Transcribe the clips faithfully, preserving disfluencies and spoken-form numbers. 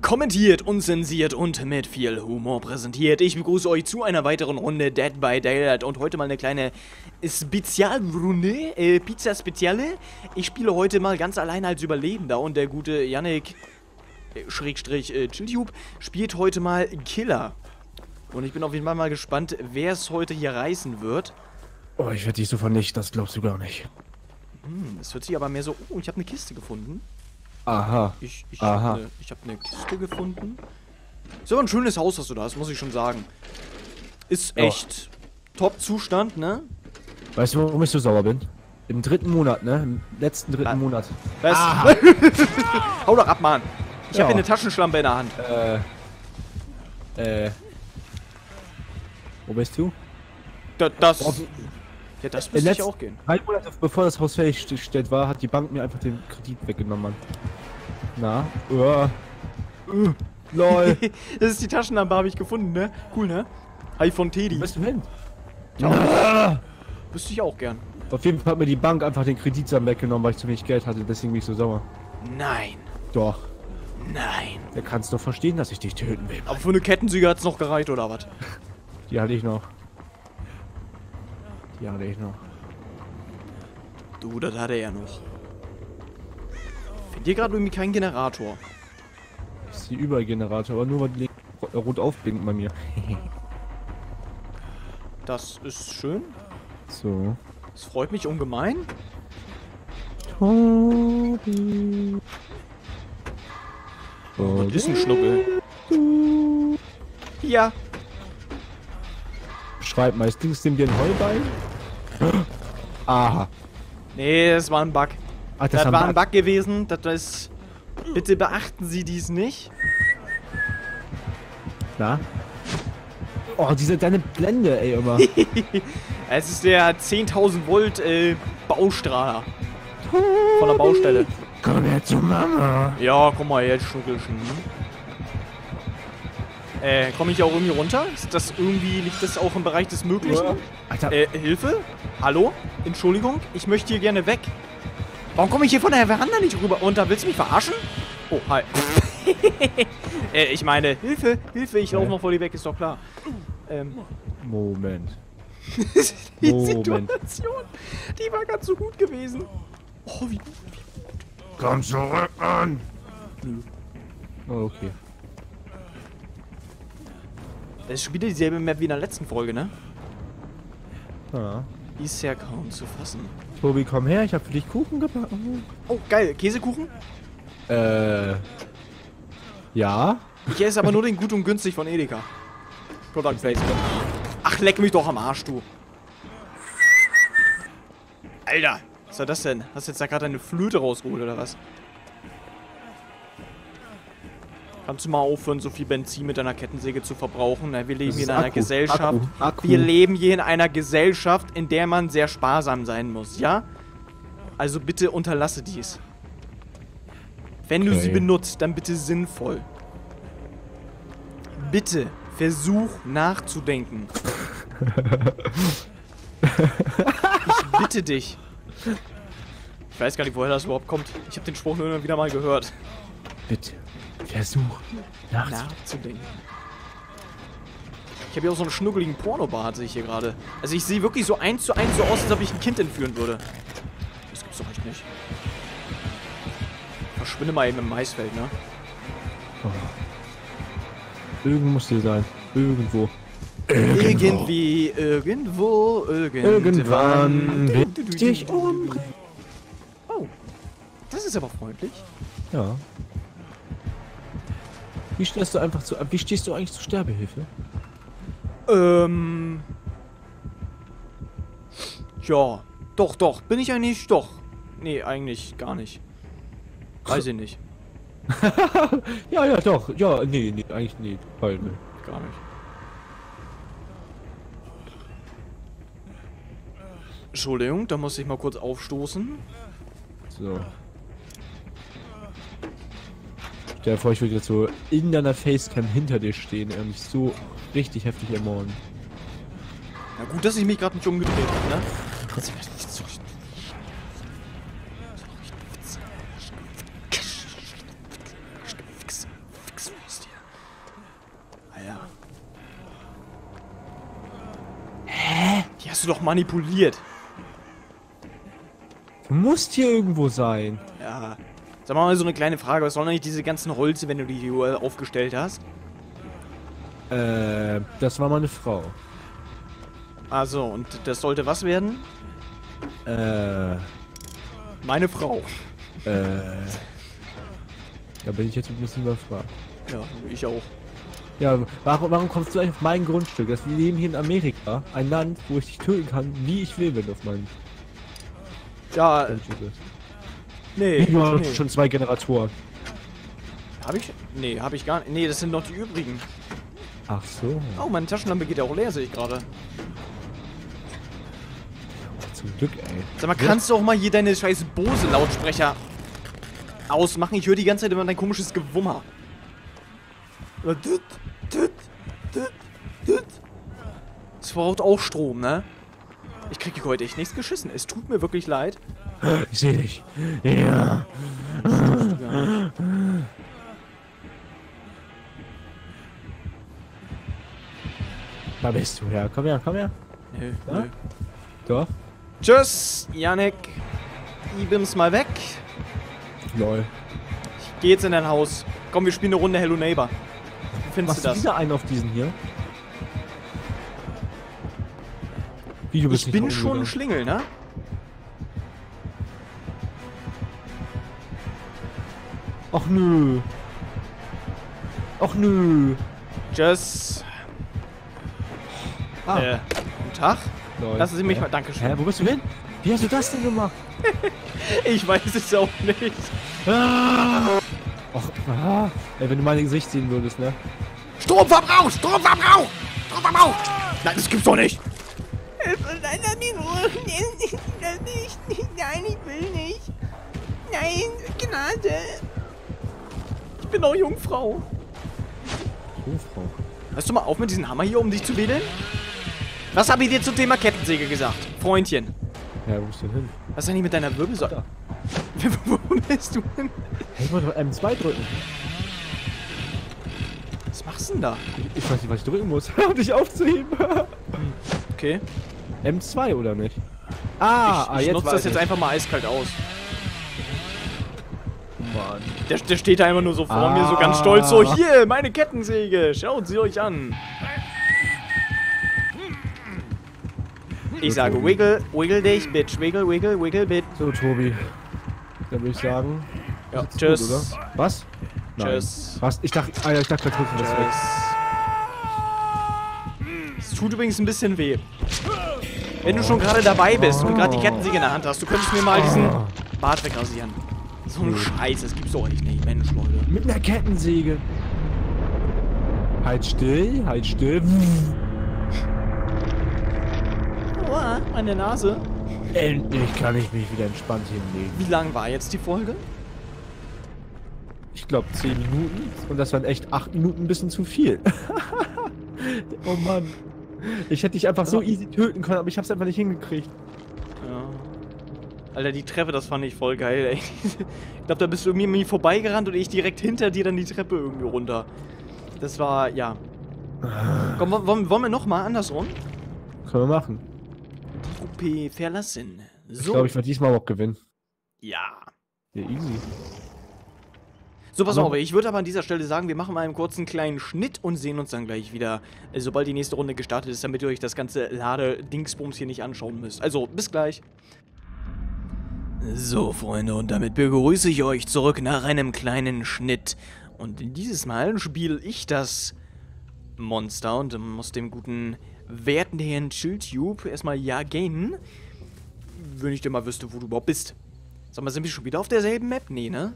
kommentiert, unzensiert und mit viel Humor präsentiert. Ich begrüße euch zu einer weiteren Runde Dead by Daylight und heute mal eine kleine Spezialrunde, äh, Pizza Speziale. Ich spiele heute mal ganz allein als Überlebender und der gute Janek, äh, Schrägstrich, äh, Chilltube, spielt heute mal Killer. Und ich bin auf jeden Fall mal gespannt, wer es heute hier reißen wird. Oh, ich werde dich so vernichten, das glaubst du gar nicht. Hm, das hört sich aber mehr so... Oh, ich habe eine Kiste gefunden. Aha. Ich, ich habe eine hab ne Kiste gefunden. Ist aber ein schönes Haus, was du da hast, muss ich schon sagen. Ist echt oh. Top-Zustand, ne? Weißt du, warum ich so sauer bin? Im dritten Monat, ne? Im letzten dritten ah. Monat. Was? Hau doch ab, Mann. Ich ja. habe hier eine Taschenschlampe in der Hand. Äh... Äh... Wo bist du? Da, das... Oh, ja, das müsste ich auch gehen. Ein Monat bevor das Haus fertiggestellt war, hat die Bank mir einfach den Kredit weggenommen, Mann. Na? Uah. Uh. Lol. Das ist die Taschenlampe, habe ich gefunden, ne? Cool, ne? iPhone Teddy. Wo bist du hin? Ja. Wüsste ich auch gern. Auf jeden Fall hat mir die Bank einfach den Kredit weggenommen, weil ich zu wenig Geld hatte, deswegen bin ich so sauer. Nein. Doch. Nein. Da kannst du doch verstehen, dass ich dich töten will. Aber für eine Kettensäge hat's noch gereicht, oder was? Die hatte ich noch. Ja, hatte ich noch. Du, das hatte er noch. Findet ihr gerade irgendwie keinen Generator? Das ist die Übergenerator, aber nur weil die rot aufblinkt bei mir. Das ist schön. So. Das freut mich ungemein. Tobi. Oh, das ist ein Schnuckel. Ja. Schreib mal, stingst du dem dir ein Heubein? Aha. Nee, das war ein Bug. Ach, das das war ein Bug gewesen. Das ist... Bitte beachten Sie dies nicht. Na? Oh, diese deine Blende, ey, immer. Es ist der zehntausend Volt äh, Baustrahler. Von der Baustelle. Komm her zu Mama. Ja, komm mal jetzt, Schnuckelchen. Äh, komme ich auch irgendwie runter? Ist das irgendwie, liegt das auch im Bereich des Möglichen? Alter. Äh, Hilfe? Hallo? Entschuldigung? Ich möchte hier gerne weg. Warum komme ich hier von der Veranda nicht rüber? Und da willst du mich verarschen? Oh, hi. äh, ich meine, Hilfe, Hilfe, ich laufe äh. noch vor dir weg, ist doch klar. Ähm. Moment. Die Moment. Situation, die war ganz so gut gewesen. Oh, wie gut, wie gut. Komm zurück, Mann! Oh, okay. Das ist schon wieder dieselbe Map wie in der letzten Folge, ne? Ja. Die ist ja kaum zu fassen. Tobi, komm her, ich hab für dich Kuchen gebacken. Oh, geil. Käsekuchen? Äh. Ja. Ich esse aber nur den gut und günstig von Edeka. Product Placement. Ach, leck mich doch am Arsch, du. Alter. Was war das denn? Hast du jetzt da gerade eine Flöte rausgeholt, oder was? Kannst du mal aufhören, so viel Benzin mit deiner Kettensäge zu verbrauchen? Wir leben hier in einer Akku. Gesellschaft. Akku. Akku. Wir leben hier in einer Gesellschaft, in der man sehr sparsam sein muss, ja? Also bitte unterlasse dies. Wenn okay. du sie benutzt, dann bitte sinnvoll. Bitte versuch nachzudenken. Ich bitte dich. Ich weiß gar nicht, woher das überhaupt kommt. Ich habe den Spruch nur immer wieder mal gehört. Bitte. Versuch nachzudenken. Ich habe hier auch so einen schnuckeligen Pornobart, sehe ich hier gerade. Also ich sehe wirklich so eins zu eins so aus, als ob ich ein Kind entführen würde. Das gibt's doch echt nicht. Verschwinde mal eben im Maisfeld, ne? Oh. Irgendwo muss die sein. Irgendwo. Irgendwo. Irgendwie, irgendwo, irgendwann. Irgendwann dich umbringen. Oh. Das ist aber freundlich. Ja. Wie stehst du einfach zu, wie stehst du eigentlich zur Sterbehilfe? Ähm. Ja, doch, doch. Bin ich eigentlich? Doch. Nee, eigentlich gar nicht. Weiß ich nicht. Ja, ja, doch. Ja, nee, nee, eigentlich nee. Weil, nee. Gar nicht. Entschuldigung, da muss ich mal kurz aufstoßen. So. Stell dir vor, ich würde jetzt so in deiner Facecam hinter dir stehen und mich so richtig heftig ermorden. Na gut, dass ich mich gerade nicht umgedreht habe, ne? du doch manipuliert. Du musst hier irgendwo sein. Ja. Sag mal, so eine kleine Frage. Was sollen eigentlich diese ganzen Holze, wenn du die hier aufgestellt hast? Äh, das war meine Frau. Also, und das sollte was werden? Äh. Meine Frau. Äh. Da bin ich jetzt ein bisschen überfragt. Ja, ich auch. Ja, warum, warum kommst du eigentlich auf mein Grundstück? Das, wir leben hier in Amerika. Ein Land, wo ich dich töten kann, wie ich will, wenn du auf meinem ja, Grundstück bist. Nee, ich habe nee. schon zwei Generatoren. Hab ich? Nee, hab ich gar nicht. Nee, das sind noch die übrigen. Ach so. Oh, meine Taschenlampe geht ja auch leer, sehe ich gerade. Zum Glück, ey. Sag mal, kannst ja. du auch mal hier deine scheiß Bose-Lautsprecher ausmachen? Ich höre die ganze Zeit immer dein komisches Gewummer. Das braucht auch Strom, ne? Ich kriege heute echt nichts geschissen. Es tut mir wirklich leid. Ich sehe dich. Ja. Da bist du. Ja, komm her, komm her. Nö, ja? nö. Doch. Tschüss, Janek. Ibim's mal weg. Lol. Ich geh jetzt in dein Haus. Komm, wir spielen eine Runde Hello Neighbor. Wie findest du das? Machst du wieder einen auf diesen hier? Wie, du bist ich bin schon ein Schlingel, ne? Ach nö. Ach nö. Tschüss. Ah. Äh, guten Tag. Leute. Lassen Sie mich mal. Dankeschön. Hä, wo bist du hin? Wie hast du das denn gemacht? Ich weiß es auch nicht. Ah. Och, ah. Ey, wenn du mein Gesicht sehen würdest, ne? Stromverbrauch! Stromverbrauch! Stromverbrauch! Nein, das gibt's doch nicht! Nein, ich will nicht. Nein, Gnade. Ich bin doch Jungfrau. Jungfrau. Hörst du mal auf mit diesem Hammer hier, um dich zu wedeln? Was habe ich dir zum Thema Kettensäge gesagt? Freundchen. Ja, wo bist du denn hin? Was ist denn hier mit deiner Wirbelsäule? Wo bist du hin? Ich wollte doch M zwei drücken. Was machst du denn da? Ich weiß nicht, was ich drücken muss, um dich aufzuheben. Okay. M zwei oder nicht? Ah, ich, ich ah, nutze das jetzt einfach mal eiskalt aus. Mann. Der, der steht da einfach nur so vor ah. mir, so ganz stolz, so hier, meine Kettensäge, schaut sie euch an. Ich sage wiggle, wiggle dich, bitch, wiggle, wiggle, wiggle, bitch. So, Tobi. Dann würde ich sagen. Ja, tschüss. Gut, oder? Was? Nein. Tschüss. Was? Ich dachte, ah, ja, ich dachte, da drücken wir das weg. Es tut übrigens ein bisschen weh. Wenn du schon gerade dabei bist und gerade die Kettensäge in der Hand hast, du könntest mir mal diesen Bart wegrasieren. So eine Scheiße, das gibt's doch echt nicht, Mensch, Leute. Mit einer Kettensäge. Halt still, halt still. Boah, meine Nase. Endlich kann ich mich wieder entspannt hinlegen. Wie lang war jetzt die Folge? Ich glaube zehn Minuten. Und das waren echt acht Minuten ein bisschen zu viel. Oh Mann. Ich hätte dich einfach so easy töten können, aber ich hab's einfach nicht hingekriegt. Ja. Alter, die Treppe, das fand ich voll geil, ey. Ich glaube, da bist du mir irgendwie vorbeigerannt und ich direkt hinter dir dann die Treppe irgendwie runter. Das war, ja. Komm, wollen, wollen wir nochmal andersrum? Können wir machen. Gruppe verlassen. So. Ich glaube, ich werde diesmal auch gewinnen. Ja. Ja, easy. So, pass auf, ich würde aber an dieser Stelle sagen, wir machen mal einen kurzen kleinen Schnitt und sehen uns dann gleich wieder, sobald die nächste Runde gestartet ist, damit ihr euch das ganze Lade-Dingsbums hier nicht anschauen müsst. Also, bis gleich. So, Freunde, und damit begrüße ich euch zurück nach einem kleinen Schnitt. Und dieses Mal spiele ich das Monster und muss dem guten werten Herrn Chilltube erstmal ja gehen. Wenn ich denn mal wüsste, wo du überhaupt bist. Sag mal, sind wir schon wieder auf derselben Map? Nee, ne?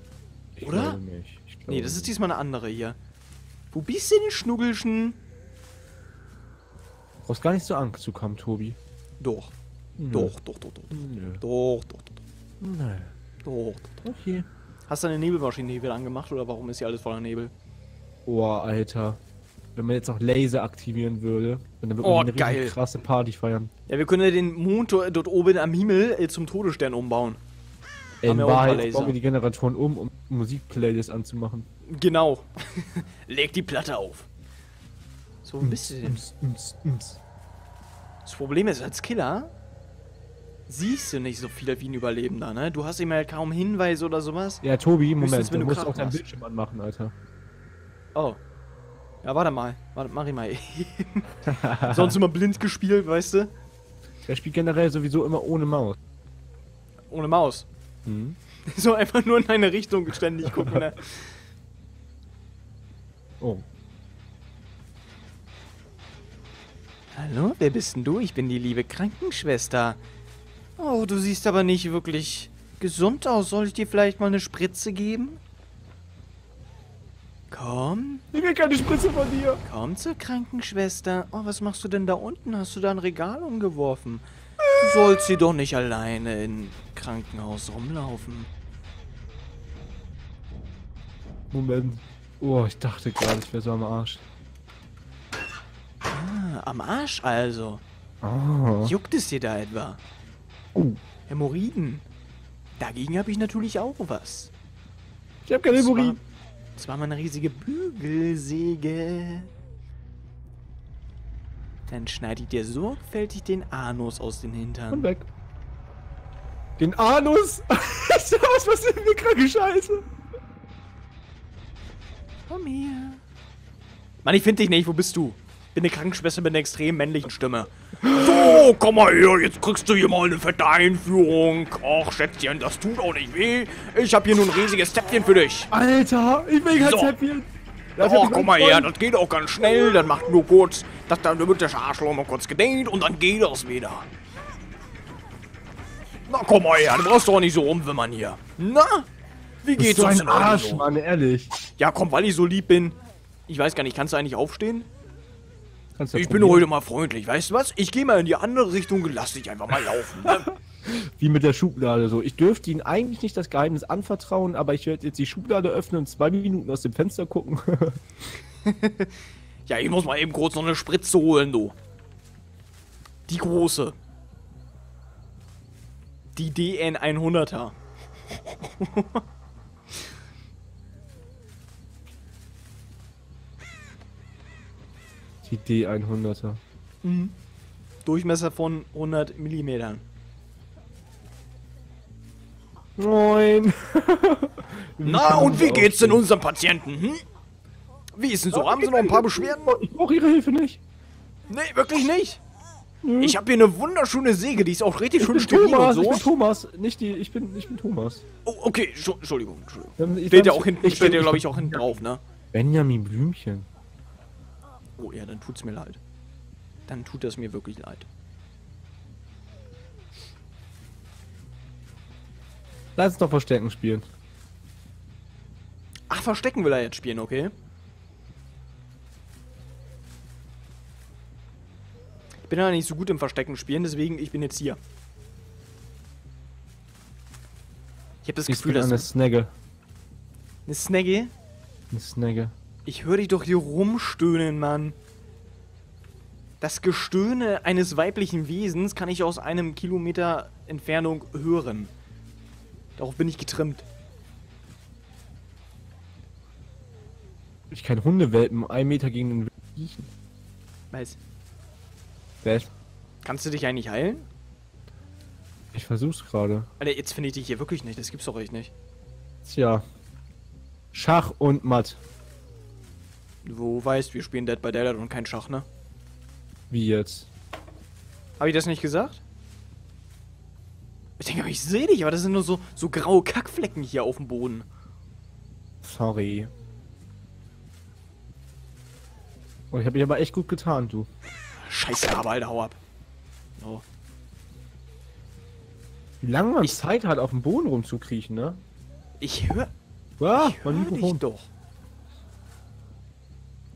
Ich Oder? Nicht. Ich nee, das ist diesmal eine andere hier. Wo bist du denn, Schnuggelchen? Du brauchst gar nicht so Angst zu kommen, Tobi. Doch. Nö. Doch, doch, doch, doch. Nö. Doch, doch, doch. Nein. Doch, doch, doch. Okay. Hast du deine Nebelmaschine hier wieder angemacht oder warum ist hier alles voller Nebel? Boah, Alter. Wenn man jetzt noch Laser aktivieren würde, dann würde oh, man eine geil. richtig krasse Party feiern. Ja, wir können ja den Mond dort oben am Himmel zum Todesstern umbauen. In haben wir Wahrheit bauen wir die Generatoren um, um Musikplaylists anzumachen. Genau. Leg die Platte auf. So, wo bist du denn? Ums, ums, ums. Das Problem ist, als Killer siehst du nicht so viel wie ein Überlebender, ne? Du hast ihm halt kaum Hinweise oder sowas. Ja, Tobi, Moment, du musst auch deinen Bildschirm anmachen, Alter. Oh. Ja, warte mal. Warte, mach ich mal eben. Sonst immer blind gespielt, weißt du? Der spielt generell sowieso immer ohne Maus. Ohne Maus? Mhm. So einfach nur in eine Richtung ständig gucken, ne? Oh. Hallo, wer bist denn du? Ich bin die liebe Krankenschwester. Oh, du siehst aber nicht wirklich gesund aus. Soll ich dir vielleicht mal eine Spritze geben? Komm. Ich will keine Spritze von dir. Komm zur Krankenschwester. Oh, was machst du denn da unten? Hast du da ein Regal umgeworfen? Du sollst sie doch nicht alleine im Krankenhaus rumlaufen. Moment. Oh, ich dachte gerade, ich wäre so am Arsch. Ah, am Arsch also. Oh. Juckt es dir da etwa? Oh. Hämorrhoiden. Dagegen habe ich natürlich auch was. Ich habe keine Hämorrhoiden. Das war mal eine riesige Bügelsäge. Dann schneide ich dir sorgfältig den Anus aus den Hintern. Und weg. Den Anus? Was passiert mir kranke Scheiße? Komm her. Mann, ich finde dich nicht. Wo bist du? Bin eine Krankenschwester mit einer extrem männlichen Stimme. So, komm mal her. Jetzt kriegst du hier mal eine fette Einführung. Och, Schätzchen, das tut auch nicht weh. Ich habe hier nur ein riesiges Zäpfchen für dich. Alter, ich will kein so. Zäpfchen. Das oh, komm mal her, das geht auch ganz schnell, dann macht nur kurz, das, dann wird der Arschloch noch kurz gedehnt und dann geht das wieder. Na komm mal her, du brauchst doch nicht so rumwimmern hier. Na? Wie geht's so uns denn Arsch, so? Mann, ehrlich. Ja komm, weil ich so lieb bin. Ich weiß gar nicht, kannst du eigentlich aufstehen? Kannst du ich probieren. Bin heute mal freundlich, weißt du was? Ich gehe mal in die andere Richtung und lass dich einfach mal laufen. Ne? Wie mit der Schublade so. Ich dürfte ihnen eigentlich nicht das Geheimnis anvertrauen, aber ich werde jetzt die Schublade öffnen und zwei Minuten aus dem Fenster gucken. Ja, ich muss mal eben kurz noch eine Spritze holen, du. Die große. Die D N hunderter. Die D hunderter. Mhm. Durchmesser von hundert Millimetern. Moin. Na, und wie geht's denn unserem Patienten, hm? Wie ist denn so? Haben Sie noch ein paar Beschwerden? Ich brauche Ihre Hilfe nicht. Nee, wirklich nicht. Nö. Ich habe hier eine wunderschöne Säge, die ist auch richtig schön stabil und so. Ich bin Thomas, nicht die, ich bin, ich bin Thomas. Oh, okay, Entschuldigung, Entschuldigung. Steht ja auch hinten, steht ja, glaube ich, auch hinten drauf, ne? Benjamin Blümchen. Oh ja, dann tut's mir leid. Dann tut das mir wirklich leid. Lass uns doch Verstecken spielen. Ach, Verstecken will er jetzt spielen, okay. Ich bin ja nicht so gut im Verstecken spielen, deswegen ich bin jetzt hier. Ich habe das Gefühl, dass... eine Snagge. Eine Snagge? Eine Snagge. Ich höre dich doch hier rumstöhnen, Mann. Das Gestöhne eines weiblichen Wesens kann ich aus einem Kilometer Entfernung hören. Darauf bin ich getrimmt. Ich kann Hundewelpen einen Meter gegen den Wind riechen. Weiß. Was? Kannst du dich eigentlich heilen? Ich versuch's gerade. Alter, jetzt finde ich dich hier wirklich nicht. Das gibt's doch echt nicht. Tja. Schach und Matt. Du weißt, wir spielen Dead by Daylight und kein Schach, ne? Wie jetzt? Habe ich das nicht gesagt? Ich denke, aber ich sehe dich, aber das sind nur so, so graue Kackflecken hier auf dem Boden. Sorry. Oh, ich habe mich aber echt gut getan, du. Scheiße, aber Alter, hau ab. Oh. Wie lange man ich Zeit hat, auf dem Boden rumzukriechen, ne? Ich höre... Ah, ich mein hör Mikrofon. Dich doch.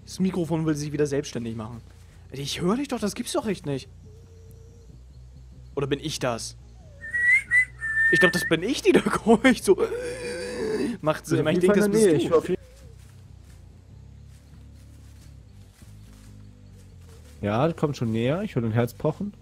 Das Mikrofon will sich wieder selbstständig machen. Ich höre dich doch, das gibt's doch echt nicht. Oder bin ich das? Ich glaube, das bin ich, die da kreucht. So. Macht Sinn. Ich denke, das bist du. Ich hoffe, ja, das kommt schon näher. Ich höre dein Herz pochen.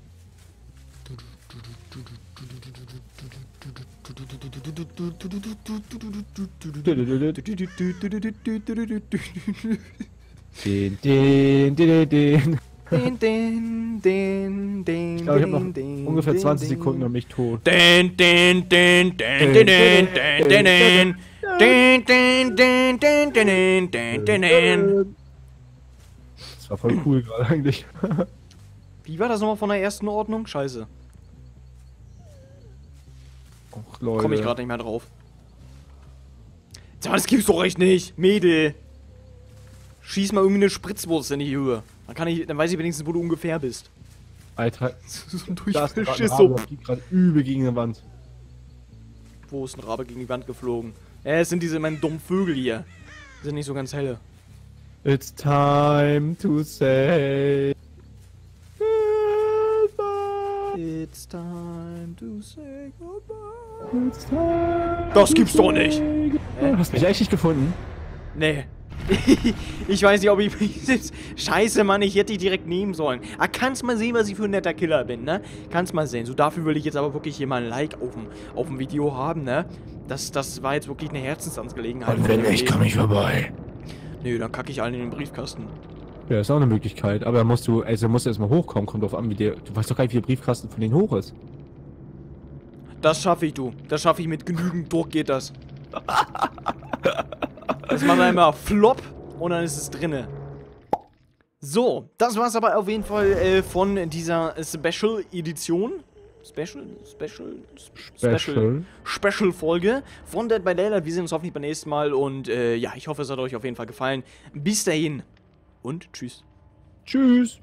Den, den, den, den, den. Den, den, den, den, ich glaube, ich habe noch den, ungefähr zwanzig Sekunden und mich tot. Den, den, den, den, den, den, den, den, den, den, den, den, den, den, den, den. Das war voll cool gerade eigentlich. Wie war das nochmal von der ersten Ordnung? Scheiße. Och, Leute. Komme ich gerade nicht mehr drauf. Das gibt's doch echt nicht, Mädel. Schieß mal irgendwie eine Spritzwurst in die Höhe. Dann, kann ich, dann weiß ich wenigstens, wo du ungefähr bist. Alter. So ein Durchfisch ist so. Ich gerade übel gegen die Wand. Wo ist ein Rabe gegen die Wand geflogen? Äh, es sind diese meinen dummen Vögel hier. Die sind nicht so ganz helle. It's time to say. It's time to say goodbye. It's time das gibt's doch nicht! Du hast mich echt nicht gefunden? Nee. Ich weiß nicht, ob ich mich jetzt... Scheiße, Mann, ich hätte dich direkt nehmen sollen. Ah, kannst mal sehen, was ich für ein netter Killer bin, ne? Kannst mal sehen. So, dafür will ich jetzt aber wirklich hier mal ein Like auf dem, auf dem Video haben, ne? Das, das war jetzt wirklich eine Herzensangelegenheit. Und wenn nicht, komm ich vorbei. Nö, dann kacke ich allen in den Briefkasten. Ja, ist auch eine Möglichkeit, aber musst du, also musst du erstmal hochkommen, kommt drauf an, wie der, du weißt doch gar nicht, wie der Briefkasten von denen hoch ist. Das schaffe ich, du. Das schaffe ich mit genügend Druck, geht das. Das macht einmal flop und dann ist es drinne. So, das war's aber auf jeden Fall äh, von dieser Special Edition. Special, Special, Special, Special, Special Folge von Dead by Daylight. Wir sehen uns hoffentlich beim nächsten Mal und äh, ja, ich hoffe, es hat euch auf jeden Fall gefallen. Bis dahin. Und tschüss. Tschüss.